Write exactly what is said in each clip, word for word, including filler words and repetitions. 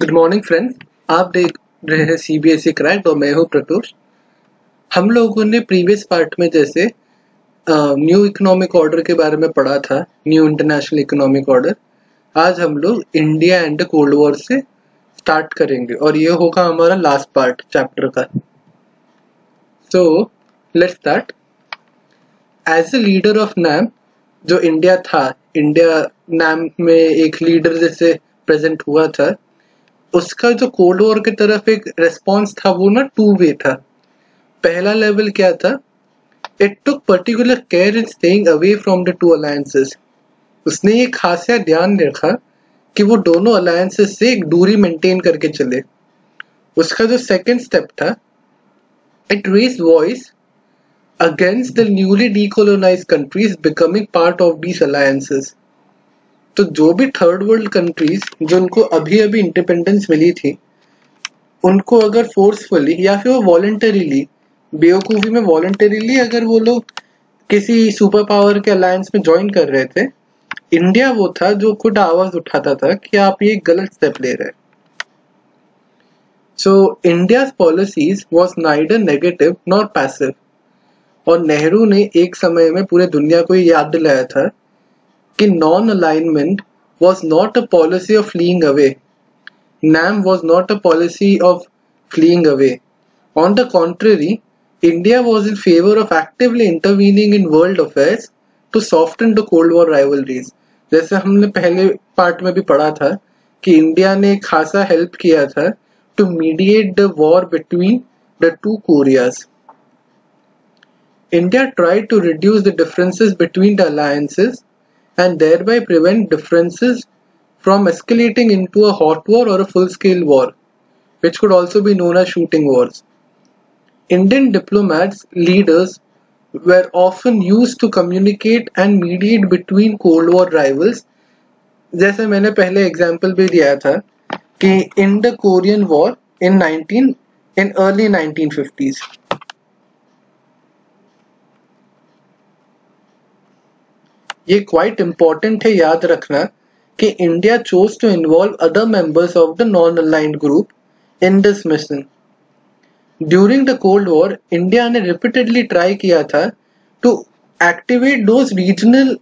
Good morning friends, आप देख रहे हैं सीबीएसई क्रैक और मैं हूं प्रत्यूष। हम लोगों ने प्रीवियस पार्ट में जैसे न्यू इकोनॉमिक ऑर्डर के बारे में पढ़ा था, न्यू इंटरनेशनल इकोनॉमिक ऑर्डर। आज हम लोग India and the cold war से स्टार्ट करेंगे और ये होगा हमारा लास्ट पार्ट चैप्टर का। So let's start. As a leader of NAM, जो इंडिया था, इंडिया नैम में एक लीडर जैसे प्रेजेंट हुआ था, उसका जो कोल्ड वॉर की तरफ एक रेस्पॉन्स था वो ना टू वे था। पहला लेवल क्या था, it took particular care in staying away from the two alliances. उसने ये खासा ध्यान रखा कि वो दोनों अलायंसेस से एक दूरी मेंटेन करके चले। उसका जो सेकंड स्टेप था, it raise voice against the newly decolonise countries becoming part of these alliances. तो जो भी थर्ड वर्ल्ड कंट्रीज जो उनको अभी अभी इंडिपेंडेंस मिली थी, उनको अगर फोर्सफुली या फिर वो वॉलंटरीली, बेवकूफ़ी में वॉलंटरीली अगर वो लोग किसी सुपर पावर के अलायंस में ज्वाइन कर रहे थे, इंडिया वो था जो खुद आवाज़ उठाता था कि आप ये गलत स्टेप ले रहे हैं। So India's policies was neither negative nor passive. और नेहरू ने एक समय में पूरे दुनिया को याद दिलाया था कि non alignment was not a policy of fleeing away. NAM was not a policy of fleeing away. On the contrary, India was in favour of actively intervening in world affairs to soften the cold war rivalries. जैसे हमने पहले part में भी पढ़ा था कि India ने खासा हेल्प किया था to mediate the war between the two Koreas. India tried to reduce the differences between the alliances and thereby prevent differences from escalating into a hot war or a full-scale war, which could also be known as shooting wars. Indian diplomats, leaders, were often used to communicate and mediate between Cold War rivals. जैसे मैंने पहले example भी दिया था कि in the Korean War in nineteen in early nineteen fifties. ये quite important है याद रखना कि India chose to involve other members of the non aligned group in this mission. During the cold war India ने repeatedly try किया था to activate those regional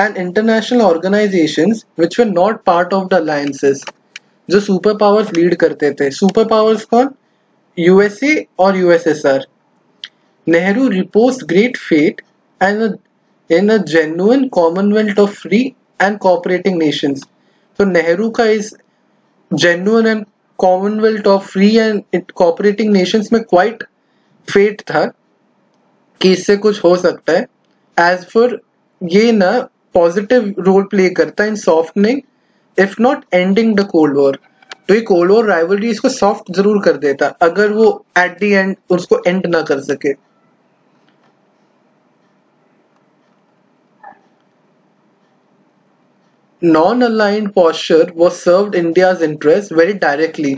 and international organisations which were not part of the alliances, जो super powers lead करते थे। Super powers कौन? USA और USSR. Nehru repose great faith and in a genuine commonwealth of free and cooperating nations. तो नेहरू का इस genuine and commonwealth of free and cooperating nations में quite faith था कि इससे कुछ हो सकता है। एज फॉर ये ना पॉजिटिव रोल प्ले करता है in softening if not ending the cold war. तो ये कोल्ड वॉर राइवलरी इसको सॉफ्ट जरूर कर देता अगर वो एट द एंड उसको एंड ना कर सके। Non-aligned posture was served India's interest very directly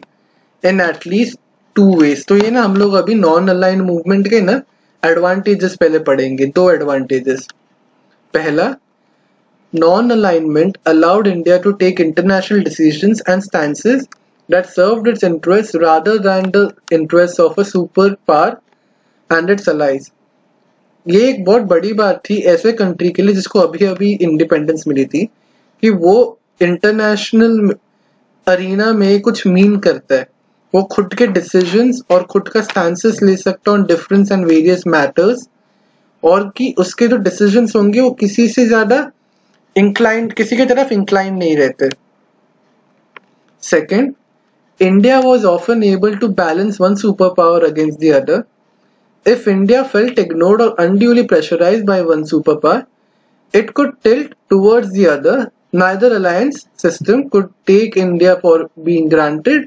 in at least two ways. तो ये ना हम लोग अभी non-aligned movement के ना advantages पहले पढ़ेंगे, दो advantages। पहला, non-alignment allowed India to take international decisions and stances that served its interests rather than the interests of a superpower and its allies. ये एक बहुत बड़ी बात थी ऐसे कंट्री के लिए जिसको अभी अभी इंडिपेंडेंस मिली थी कि वो इंटरनेशनल अरीना में कुछ मीन करता है। वो खुद के डिसीजंस और खुद का स्टांसेस ले सकता है on difference and various matters, और कि उसके जो डिसीजंस होंगे वो किसी से ज़्यादा इंक्लाइंड, किसी की तरफ इंक्लाइंड नहीं रहते। Second, India was often able to balance one super power against the other. If India felt ignored और unduly pressurised by one super power, it could tilt towards the other. Neither alliance system could take India for being granted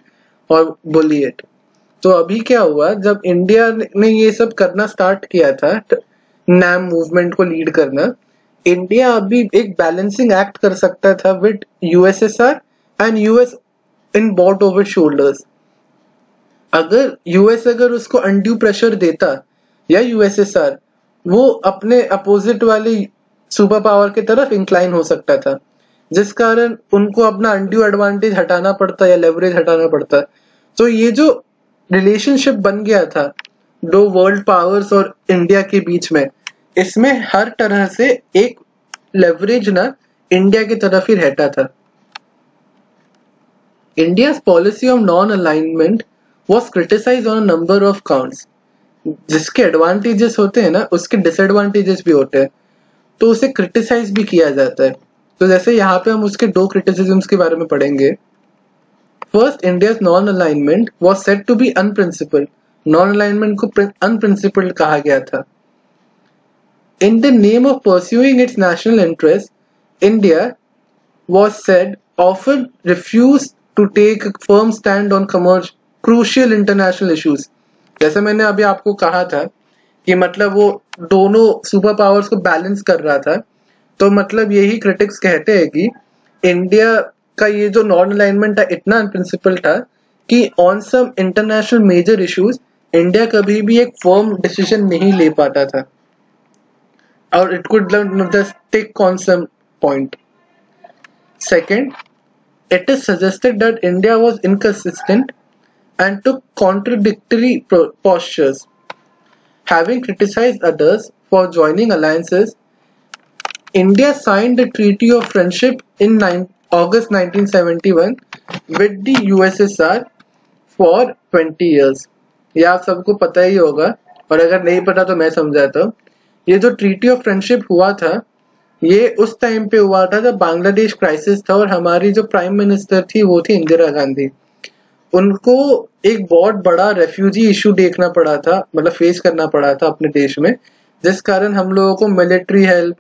or bully it. तो अभी क्या हुआ, जब India ने ये सब करना स्टार्ट किया था, नाम मूवमेंट को लीड करना, इंडिया अभी एक बैलेंसिंग एक्ट कर सकता था with USSR and US in both over shoulders. अगर यूएस अगर उसको अनड्यू प्रेशर देता या यूएसएसआर, वो अपने अपोजिट वाले सुपर पावर की तरफ इंक्लाइन हो सकता था। जिस कारण उनको अपना अनड्यू एडवांटेज हटाना पड़ता है या लेवरेज हटाना पड़ता है। तो ये जो रिलेशनशिप बन गया था दो वर्ल्ड पावर्स और इंडिया के बीच में, इसमें हर तरह से एक लेवरेज ना इंडिया की तरफ ही रहता था। India's policy of non-alignment was criticized on a number of counts. जिसके advantages होते हैं ना उसके disadvantages भी होते हैं, तो उसे criticize भी किया जाता है। तो जैसे यहाँ पे हम उसके दो criticisms के बारे में पढ़ेंगे। First, India's non-alignment was said to be unprincipled. Non-alignment को unprincipled कहा गया था। In the name of pursuing its national interests, India was said often refused to take a firm stand on commercial crucial international issues. जैसे मैंने अभी आपको कहा था कि मतलब वो दोनों सुपर पावर्स को बैलेंस कर रहा था, तो मतलब यही क्रिटिक्स कहते हैं कि इंडिया का ये जो नॉन अलाइनमेंट था इतना अनप्रिंसिपल था कि on some international major issues India कभी भी एक फर्म डिसीजन नहीं ले पाता था और it could not take on some point. Second, it is suggested that India was inconsistent and took contradictory postures, having criticized others for joining alliances. India signed the Treaty of Friendship in August nineteen seventy-one with the U S S R for twenty years. ये आप सबको पता ही होगा, और अगर नहीं पता तो मैं समझाता हूँ। ये जो Treaty of Friendship हुआ था ये उस टाइम पे हुआ था जब बांग्लादेश क्राइसिस था और हमारी जो प्राइम मिनिस्टर थी वो थी इंदिरा गांधी। उनको एक बहुत बड़ा रेफ्यूजी इशू देखना पड़ा था, मतलब फेस करना पड़ा था अपने देश में, जिस कारण हम लोगों को मिलिट्री हेल्प,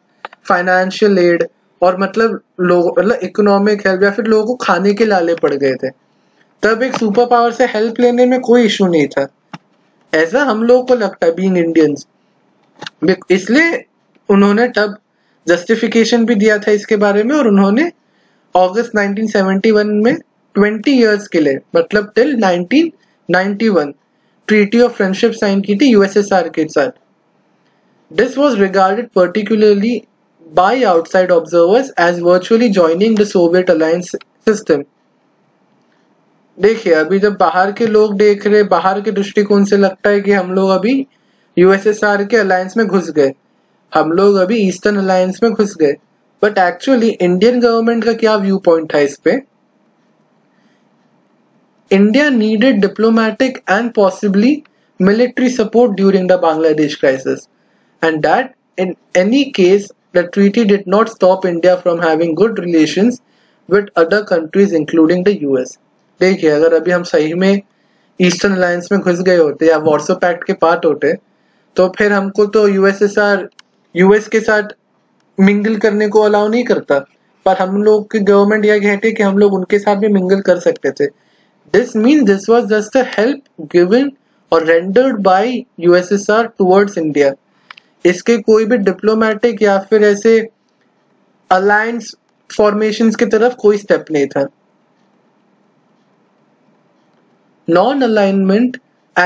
फाइनेंशियल एड और मतलब लोगों मतलब इकोनॉमिक हेल्प या फिर लोगों को खाने के लाले पड़ गए थे। तब एक सुपर पावर से हेल्प लेने में कोई इशू नहीं था, ऐसा हम लोगों को लगता है बीइंग इंडियंस। इसलिए उन्होंने तब जस्टिफिकेशन भी दिया था इसके बारे में, और उन्होंने अगस्त नाइनटीन सेवेंटी वन में बीस इयर्स के लिए मतलब till nineteen ninety one treaty of friendship sign की थी यूएसएसआर के साथ। This was regarded particularly by outside observers as virtually joining the Soviet alliance system. देखिए अभी जब बाहर के लोग देख रहे, बाहर के दृष्टिकोण से लगता है कि हम लोग अभी यूएसएसआर के अलायंस में घुस गए, हम लोग अभी ईस्टर्न अलायंस में घुस गए, बट एक्चुअली इंडियन गवर्नमेंट का क्या व्यू पॉइंट था इस पे? India needed diplomatic and possibly military support during the Bangladesh crisis and that in any case the treaty did not stop India from having good relations with other countries including the US. देखिए अगर अभी हम सही में eastern alliance में घुस गए होते या वॉर्सो पैक्ट के पार्ट होते तो फिर हमको तो यूएसएसआर यूएस के साथ मिंगल करने को अलाउ नहीं करता, पर हम लोग की गवर्नमेंट यह कहते कि हम लोग उनके साथ भी मिंगल कर सकते थे। This mean this was just a help given और rendered by USSR towards India. इसके कोई भी डिप्लोमेटिक या फिर ऐसे अलायंस फॉर्मेशंस की तरफ कोई स्टेप नहीं था। Non alignment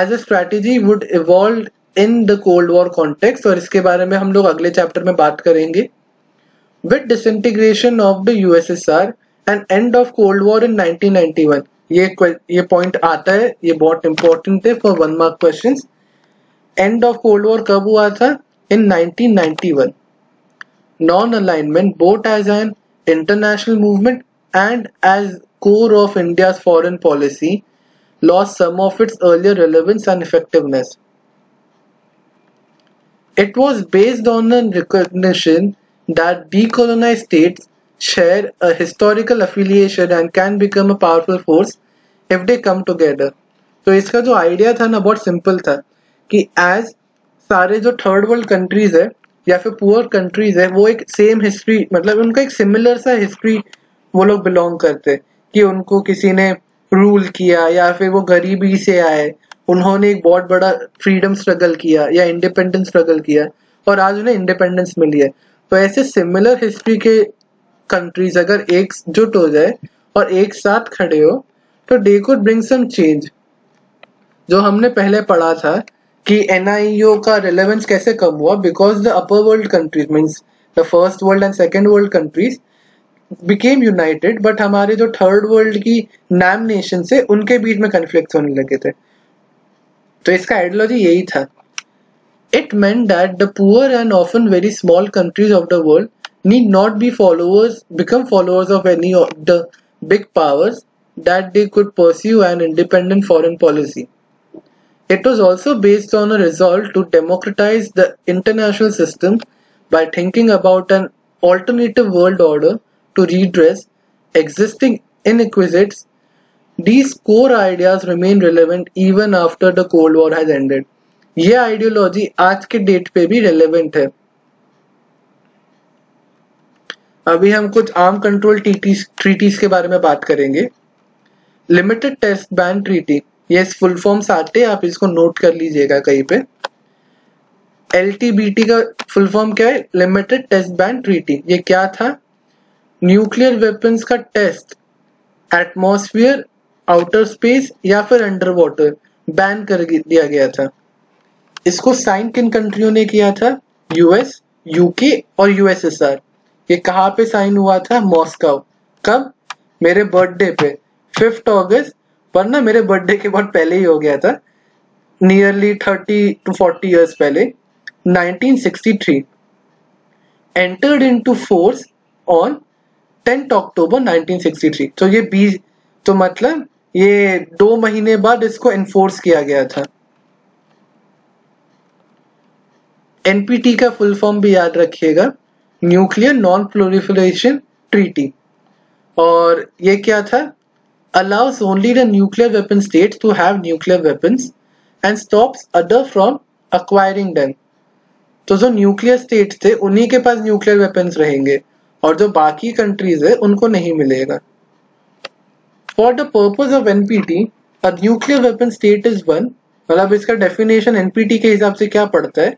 as a strategy would evolve in the cold war context, और इसके बारे में हम लोग अगले चैप्टर में बात करेंगे। With disintegration of the USSR and end of cold war in nineteen ninety one, ये ये पॉइंट आता है, ये बहुत इंपॉर्टेंट है for one mark questions. End of cold war कब हुआ था? In nineteen ninety one. Non alignment both as an international movement and as core of India's foreign policy lost some of its earlier relevance and effectiveness. It was based on a recognition that decolonized states share a historical affiliation and can become a powerful force if they come together. तो इसका जो idea था ना बहुत simple था कि as सारे जो थर्ड वर्ल्ड कंट्रीज है या फिर पुअर कंट्रीज है वो एक सेम हिस्ट्री मतलब उनका एक सिमिलर सा हिस्ट्री वो लोग बिलोंग करते कि उनको किसी ने रूल किया या फिर वो गरीबी से आए, उन्होंने एक बहुत बड़ा फ्रीडम स्ट्रगल किया या इंडिपेंडेंस स्ट्रगल किया और आज उन्हें इंडिपेंडेंस मिली है। तो ऐसे सिमिलर हिस्ट्री के कंट्रीज अगर एक जुट हो जाए और एक साथ खड़े हो तो they could bring some change. जो हमने पहले पढ़ा था कि एनआईओ का रिलेवेंस कैसे कम हुआ, because the upper world countries means the first world and second world countries became united, but हमारे जो थर्ड वर्ल्ड की नाम नेशन से उनके बीच में कन्फ्लिक्ट होने लगे थे। तो इसका आइडियोलॉजी यही था। It meant that the poor and often very small countries of the world need not be followers become followers of any of the big powers that they could pursue an independent foreign policy. It was also based on a resolve to democratize the international system by thinking about an alternative world order to redress existing inequalities. These core ideas remain relevant even after the Cold War has ended. ये ideology आज के date पे भी relevant है। अभी हम कुछ arm control treaties के बारे में बात करेंगे। लिमिटेड टेस्ट बैन ट्रीटी, ये फुल फॉर्म्स आते हैं, आप इसको नोट कर लीजिएगा कहीं पे। एलटीबीटी का फुल फॉर्म क्या है? Limited test ban treaty. ये क्या था? न्यूक्लियर वेपन्स का टेस्ट एटमॉस्फेयर, आउटर स्पेस या फिर अंडर वाटर बैन कर दिया गया था। इसको साइन किन कंट्रियों ने किया था? यूएस, यूके और यूएसएसआर। ये कहाँ पे साइन हुआ था? मॉस्को। कब? मेरे बर्थडे पे, फिफ्थ अगस्त, पर ना मेरे बर्थडे के बहुत पहले ही हो गया था, nearly thirty two forty years पहले। Nineteen sixty three entered into force on tenth October nineteen sixty three. तो ये बीस तो मतलब ये दो महीने बाद इसको एनफोर्स किया गया था। एनपीटी का फुल फॉर्म भी याद रखिएगा, न्यूक्लियर नॉन प्रोलिफरेशन ट्रीटी। और ये क्या था? Allows only the nuclear weapon states to have nuclear weapons and stops other from acquiring them. तो जो न्यूक्लियर स्टेट्स थे उन्हीं के पास न्यूक्लियर वेपन्स रहेंगे और जो बाकी कंट्रीज है उनको नहीं मिलेगा। For the purpose of NPT a nuclear weapon state is one, मतलब इसका डेफिनेशन एनपीटी के हिसाब से क्या पड़ता है?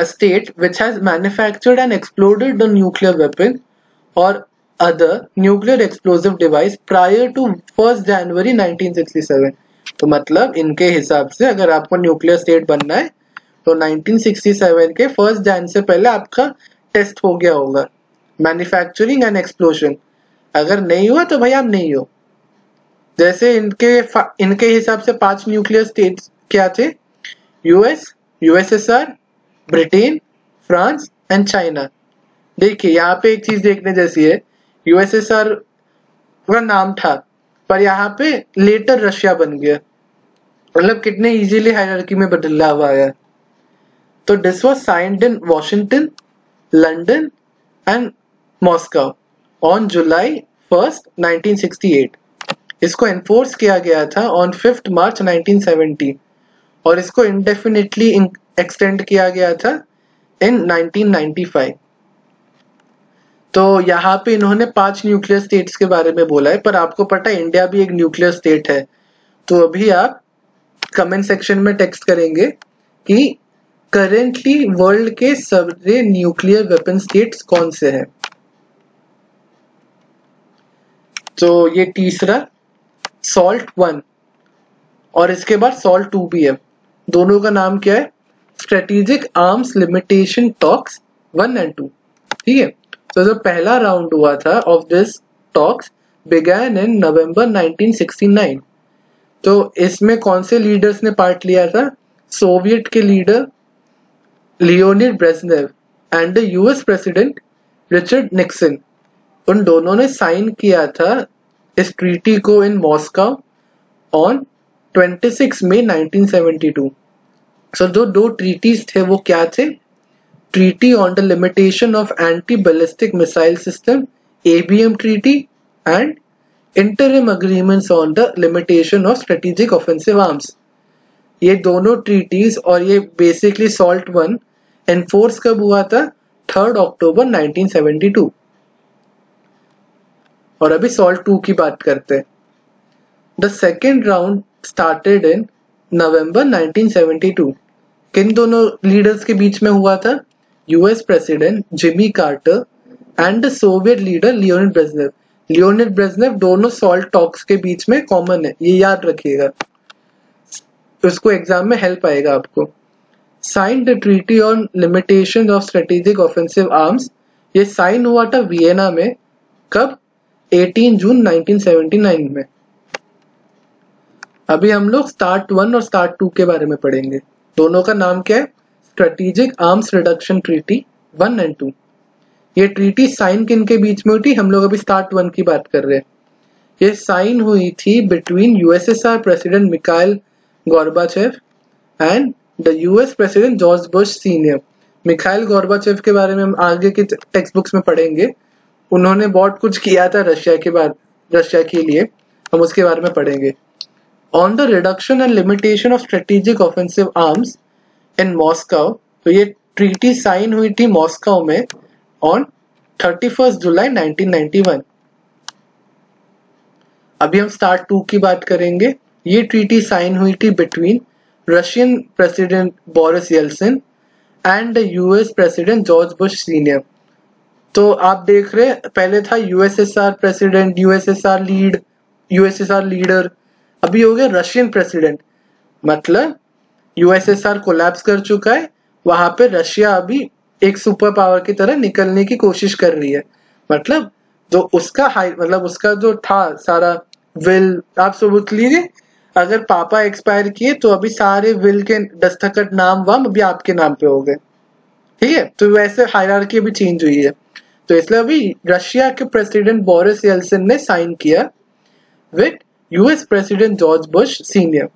A state which has manufactured and exploded the nuclear weapon or other nuclear explosive device prior to first January nineteen sixty-seven. तो मतलब इनके हिसाब से अगर आपको न्यूक्लियर स्टेट बनना है तो नाइनटीन सिक्सटी सेवन के फर्स्ट जैन से पहले आपका टेस्ट हो गया होगा, मैन्युफैक्चरिंग एंड एक्सप्लोजन। अगर नहीं हुआ तो भाई आप नहीं हो। जैसे इनके इनके हिसाब से पांच न्यूक्लियर स्टेट्स क्या थे? US, USSR, Britain, France and China. देखिए यहाँ पे एक चीज देखने जैसी है, यूएसएसआर का नाम था पर यहाँ पे लेटर रशिया बन गया, मतलब कितने इजीली हायरार्की में बदलाव आया। तो this was signed in Washington, London and Moscow on July first nineteen sixty eight. इसको एनफोर्स किया गया था on fifth March nineteen seventy और इसको इंडेफिनेटली एक्सटेंड किया गया था इन नाइनटीन नाइंटी फाइव। तो यहाँ पे इन्होंने पांच न्यूक्लियर स्टेट्स के बारे में बोला है, पर आपको पता है इंडिया भी एक न्यूक्लियर स्टेट है। तो अभी आप कमेंट सेक्शन में टेक्स्ट करेंगे कि करेंटली वर्ल्ड के सारे न्यूक्लियर वेपन स्टेट्स कौन से हैं। तो ये तीसरा सॉल्ट वन और इसके बाद सॉल्ट टू भी है। दोनों का नाम क्या है? Strategic arms limitation talks one and two. ठीक है, तो जो पहला राउंड हुआ था of this talks began in November nineteen sixty nine. तो इसमें कौन से लीडर्स ने पार्ट लिया था? सोवियत के leader Leonid Brezhnev and the US president Richard Nixon. उन दोनों ने साइन किया था इस ट्रीटी को in Moscow on twenty six May nineteen seventy two. So so, जो दो ट्रीटीज थे वो क्या थे? Treaty on the limitation of anti ballistic missile system, ABM treaty, and interim agreements on the limitation of strategic offensive arms. ये दोनों treaties और ये बेसिकली सॉल्ट वन एनफोर्स कब हुआ था? Third October nineteen seventy two. और अभी salt to की बात करते हैं। The second round started in November nineteen seventy two. किन दोनों लीडर्स के बीच में हुआ था? US president Jimmy Carter and Soviet leader Leonid Brezhnev. Leonid Brezhnev दोनों सॉल्ट टॉक्स के बीच में कॉमन है, ये याद रखिएगा, उसको एग्जाम में हेल्प आएगा आपको। Signed the treaty on limitation of strategic offensive arms ये साइन हुआ था वियना में, कब? अठारह जून नाइनटीन सेवेंटी नाइन में। अभी हम लोग स्टार्ट वन और स्टार्ट टू के बारे में पढ़ेंगे। दोनों का नाम क्या है? Strategic arms reduction treaty one and two. ये ट्रीटी साइन किन के बीच में हुई थी? हम लोग अभी स्टार्ट वन की बात कर रहे हैं। ये साइन हुई थी between USSR president Mikhail Gorbachev and the US president George Bush senior. Mikhail Gorbachev के बारे में हम आगे के टेक्स्ट बुक्स में पढ़ेंगे। उन्होंने बहुत कुछ किया था रशिया के बाद, रशिया के लिए, हम उसके बारे में पढ़ेंगे। On the reduction and limitation of strategic offensive arms in Moscow, तो ये ट्रीटी साइन हुई थी मॉस्को में on thirty first July nineteen ninety one. अभी हम स्टार्ट टू की बात करेंगे। ये ट्रीटी साइन हुई थी between Russian president Boris Yeltsin and the US president George Bush senior. तो आप देख रहे पहले था USSR president, USSR lead, USSR leader, अभी हो गया रशियन प्रेसिडेंट। मतलब यूएसएसआर कोलैप्स कर चुका है, वहां पे रशिया अभी एक सुपर पावर की तरह निकलने की कोशिश कर रही है। मतलब जो उसका हाई मतलब उसका जो था सारा विल, आप सबूत लीजिए, अगर पापा एक्सपायर किए तो अभी सारे विल के दस्तखत नाम वाम अभी आपके नाम पे हो गए, ठीक है? तो वैसे हायरार्की भी चेंज हुई है। तो इसलिए अभी रशिया के प्रेसिडेंट बोरिस येल्सिन ने साइन किया with US president George Bush senior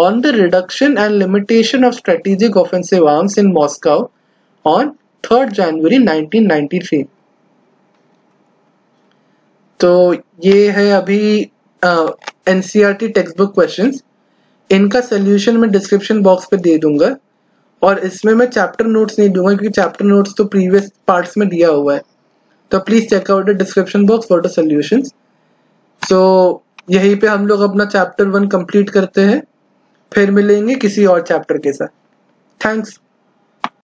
on the reduction and limitation of strategic offensive arms in Moscow on third January nineteen ninety three. तो ये है अभी एनसीईआरटी टेक्स्ट बुक क्वेश्चंस। इनका solution मैं description box पे दे दूंगा और इसमें मैं चैप्टर नोट्स नहीं दूंगा क्योंकि चैप्टर नोट्स तो प्रीवियस पार्ट्स में दिया हुआ है। तो please check out the description box for the solutions. So यहीं पे हम लोग अपना चैप्टर वन कंप्लीट करते हैं, फिर मिलेंगे किसी और चैप्टर के साथ। थैंक्स।